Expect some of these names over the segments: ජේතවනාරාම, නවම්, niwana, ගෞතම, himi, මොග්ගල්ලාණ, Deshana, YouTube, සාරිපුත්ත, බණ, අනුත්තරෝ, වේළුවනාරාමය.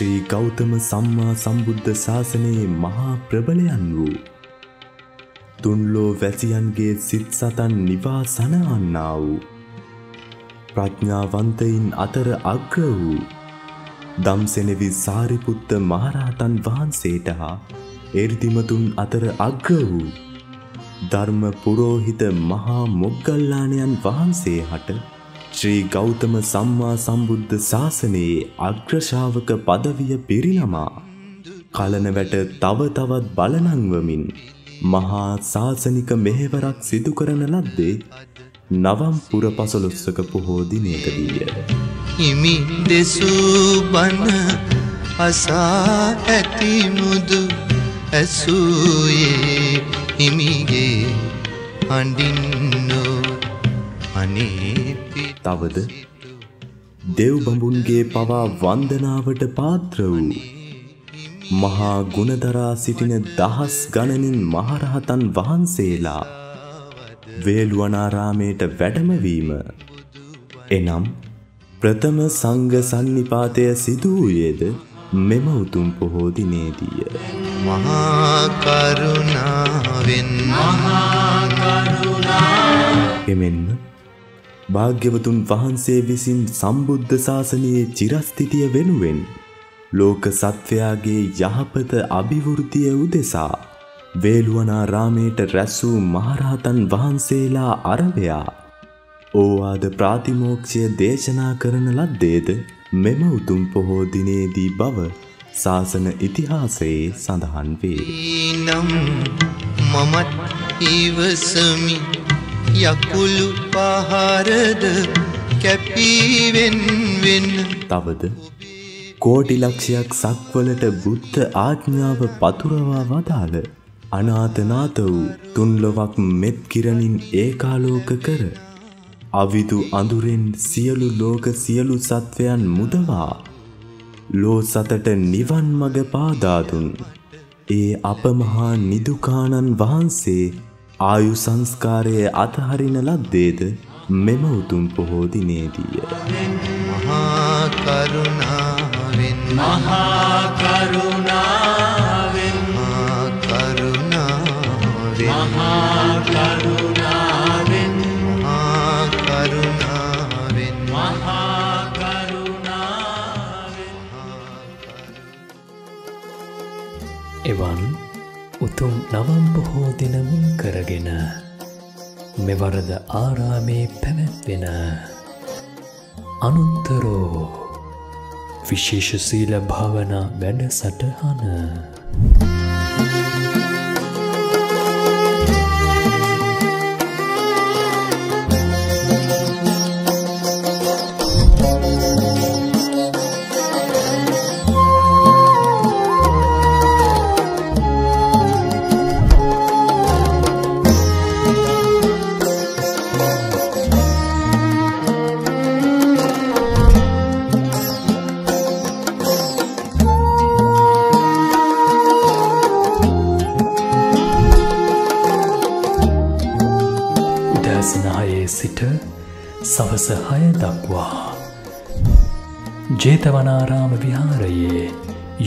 ශ්‍රී ගෞතම සම්මා සම්බුද්ධ ශාසනයේ මහා ප්‍රබලයන් වූ තුන්ලෝ වැසියන්ගේ සිත් සතන් නිවා සනවන්නා වූ ප්‍රඥාවන්තයින් අතර අග්‍ර වූ දම්සෙනෙවි සාරිපුත්ත මහරහතන් වහන්සේට හා එර්දිමතුන් අතර අග්‍ර වූ ධර්ම පුරෝහිත මහා මොග්ගල්ලාණයන් වහන්සේ හට ශ්‍රී ගෞතම සම්මා සම්බුද්ධ ශාසනයේ අග්‍ර ශ්‍රාවක පදවිය පිරිනමා කලනවැට තව තවත් බලනංවමින් මහා ශාසනික මෙහෙවරක් සිදු කරන ලද්දේ නවම්පුර 15ක පොහෝ දිනයකදීය. හිමි දෙසූ බණ අසා ඇති මුදු ඇසුයේ හිමිගේ හඬින්නෝ අනේ. තවද දෙව් බඹුන්ගේ පවා වන්දනාවට පාත්‍ර වූ මහා ගුණදරා සිටින දහස් ගණනින් මහරහතන් වහන්සේලා වේළුවනාරාමයට වැඩමවීම එනම් ප්‍රථම සංඝ සන්නිපාතය සිදු වූයේද මෙම උතුම් පොහෝ දිනේදීය. මහා කරුණාවෙන් මහා කරුණාවෙන් එමෙන්න භාග්‍යවතුන් වහන්සේ විසින් සම්බුද්ධ ශාසනයේ චිරස්ථිතිය වෙනුවෙන් ලෝක සත්වයාගේ යහපත අභිවෘද්ධිය උදෙසා වේළුවනාරාමයට රැස් වූ මහරහතන් වහන්සේලා අරබයා ඕවාද ප්‍රාතිමෝක්ෂය දේශනා කරන ලද්දේද මෙම උතුම් පොහෝ දිනේදී බව ශාසන ඉතිහාසයේ සඳහන් වේ. නම් මමත් ඉවසමි යකුළු පහරද කැපීවෙන් වෙන. තවද කෝටි ලක්ෂයක් සක්වලට බුද්ධ ආඥාව පතුරවා වදාළ අනාථනාත වූ තුන්ලොවක් මෙත් කිරණින් ඒකාලෝක කර අවිදු අඳුරෙන් සියලු ලෝක සියලු සත්වයන් මුදවා ලෝ සතට නිවන් මඟ පාදා දුන් ඒ අපමහා නිදුකාණන් වහන්සේ ආයු සංස්කාරයේ අතහරින ලද්දේද මෙම උතුම් පොහෝ දිනේදීය. මහා කරුණාවෙන් මහා කරුණාවෙන් මහා කරුණාවෙන් මහා කරුණාවෙන් මහා කරුණාවෙන් මහා කරුණාවෙන් එවන් උතුම් නවම් බොහෝ දින මුල් කරගෙන මෙවරද ආරාමේ පැවැත්වෙන අනුත්තරෝ විශේෂ සීල භාවනා වැඩසටහන සවස 6 දක්වා ජේතවනාරාම විහාරයේ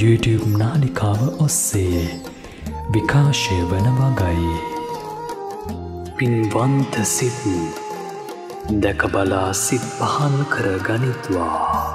YouTube නාලිකාව ඔස්සේ විකාශය වන වගයි. පින්වන්ත සිත් දැකබලා සිත් පහන් කර ගනිත්වා.